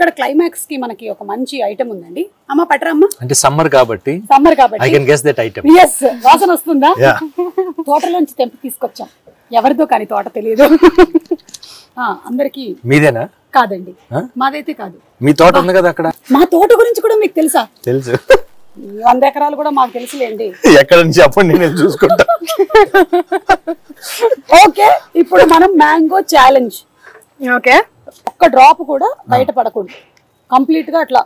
ఇక్కడ క్లైమాక్స్ కి మనకి ఒక మంచి ఐటమ్ ఉందండి. అమ్మ పట్రమ్మ అంటే సమ్మర్ కాబట్టి I can guess that item. yes వాసన వస్తుందా? తోటలోంచి తెంపి తీసుకొచ్చాం. ఎవరిదో కానీ తోట తెలియదు. అందరికి మీదేనా? కాదండి, మాదైతే కాదు. మీ తోట ఉంది కదా అక్కడ. మా తోట గురించి కూడా మీకు తెలుసా? తెలుసు. 100 ఎకరాలు కూడా మాకు తెలుసులేండి. ఎక్కడ నుంచి చెప్పండి నేను చూసుకుంటా. ఓకే, ఇప్పుడు మనం మ్యాంగో ఛాలెంజ్. ఓకే, ఒక్క డ్రాప్ కూడా బయట పడకూడదు. కంప్లీట్ గా అట్లా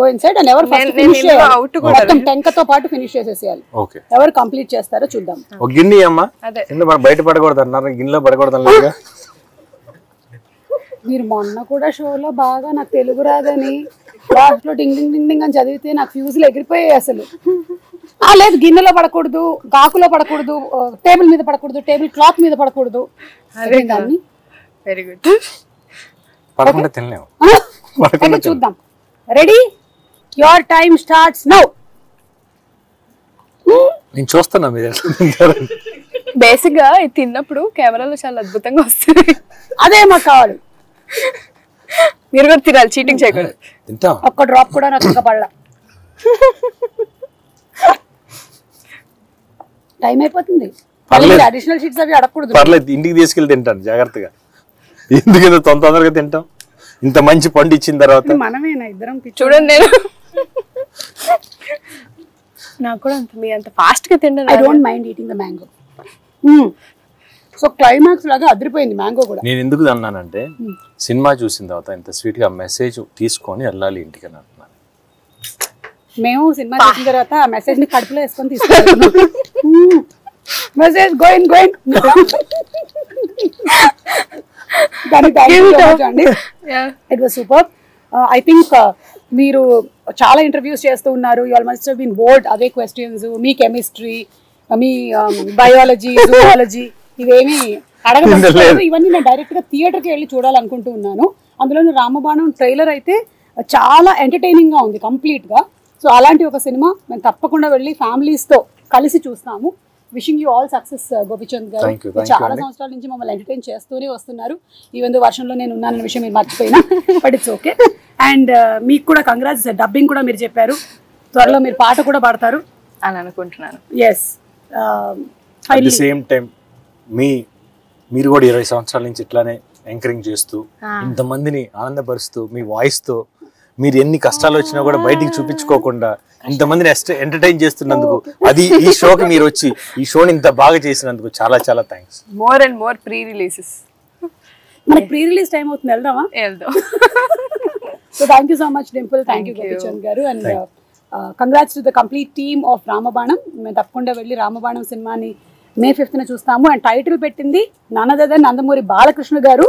గో ఇన్ సైడ్ అండ్ ఎవరు మొత్తం టెంకతో పాటు ఫినిష్ చేసేసేయాలి. ఎవరు కంప్లీట్ చేస్తారో చూద్దాం. గిన్నె అమ్మా బయట పడకూడదు అన్నారు, గిన్నెలో పడకూడదు. మీరు మొన్న కూడా షోలో బాగా నాకు తెలుగు రాదని లాస్ట్లో డింగ్ డింగ్ డింగ్ డింగ్ అని చదివితే నాకు ఫ్యూజులు ఎగిరిపోయాయి అసలు. లేదు, గిన్నెలో పడకూడదు, కాకులో పడకూడదు, టేబుల్ మీద పడకూడదు, టేబుల్ క్లాత్ మీద పడకూడదు. Very good. చూద్దాం. Ready, your time starts now. నేను చూస్తున్నా. బేసిక్ గా ఇది తిన్నప్పుడు కెమెరాలో చాలా అద్భుతంగా వస్తుంది. అదే మాకు కావాలి. మీరు కూడా తినాలి, చీటింగ్ చేయకూడదు. ఒక్క డ్రాప్ కూడా నాకు పడలా. టైం అయిపోతుంది. అడిషనల్ షీట్స్ అవి అడగకూడదు. పర్లేదు, ఇంటికి తీసుకెళ్ళి తింటాను జాగ్రత్తగా. ఎందుకంటే తొందరగా తింటాం ఇంత మంచి పండు ఇచ్చిన తర్వాత. మనమేనా ఇద్దరం? చూడండి, నేను నాకు కూడా అంత మీ అంత ఫాస్ట్ గా తింటాను. I don't mind eating the mango. So climax లాగా అదిరిపోయింది మ్యాంగో కూడా. నేను ఎందుకు అన్నానంటే సినిమా చూసిన తర్వాత ఇంత స్వీట్ గా మెసేజ్ తీసుకొని వెళ్ళాలి ఇంటికి అని అంటున్నాను. మేము సినిమా చూసిన తర్వాత ఆ మెసేజ్ ని కడుపులో వేసుకొని తీసుకున్నాం. Message going it was super. I think మీరు చాలా ఇంటర్వ్యూస్ చేస్తూ ఉన్నారు. You all must have been bored అవే క్వశ్చన్స్. మీ కెమిస్ట్రీ, మీ బయాలజీ, జూవాలజీ ఇవేమి అడగలేదు. ఇవన్నీ నేను డైరెక్ట్ గా థియేటర్ కి వెళ్ళి చూడాలనుకుంటూ ఉన్నాను. అందులోనూ రామబాణం ట్రైలర్ అయితే చాలా ఎంటర్టైనింగ్ గా ఉంది కంప్లీట్ గా. సో అలాంటి ఒక సినిమా మేము తప్పకుండా వెళ్ళి ఫ్యామిలీస్ తో కలిసి చూస్తాము. Wishing you all success Gopichand garu. చాలా సంవత్సరాల నుంచి మమ్మల్ని ఎంటర్టైన్ చేస్తూనే వస్తున్నారు. ఈవెన్ దో వర్షంలో నేను ఉన్నానన్న విషయం మీరు మర్చిపోయినా, బట్ ఇట్స్ ఓకే. అండ్ మీకు కూడా కంగ్రాట్స్. డబ్బింగ్ కూడా మీరు చెప్పారు, త్వరలో మీరు పాట కూడా పాడతారు అని అనుకుంటున్నాను. Yes, at the same time మీరు కూడా 20 సంవత్సరాల నుంచి ఇట్లానే యాంకరింగ్ చేస్తూ ఇంతమందిని ఆనందపరుస్తూ మీ వాయిస్ తో మీరు ఎన్ని కష్టాలు వచ్చినా కూడా బయటికి చూపించుకోకుండా ఇంతమందిని ఎంటర్టైన్ చేస్తున్నందుకు, అది ఈ షోకి మీరు వచ్చి ఈ షోని ఇంత బాగా చేసినందుకు చాలా చాలా thanks. More and more pre releases. మనకి ప్రీ రిలీజ్ టైం అవుతుంది, వెళ్దామా? వెళ్దాం. So thank you so much Dimple. Thank you Gopichand garu. And congrats to the complete team of Ramabanam. మేము తప్పకుండా వెళ్ళి రామబాణం సినిమాని May 5th చూస్తాము. అండ్ టైటిల్ పెట్టింది నాన్నదాద నందమూరి బాలకృష్ణగారు.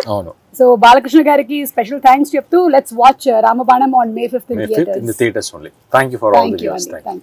సో బాలకృష్ణ గారికి స్పెషల్ థ్యాంక్స్ చెప్తూ let's watch Ramabanam on May 5th in theaters only. Thank you for all the viewers. Thank you.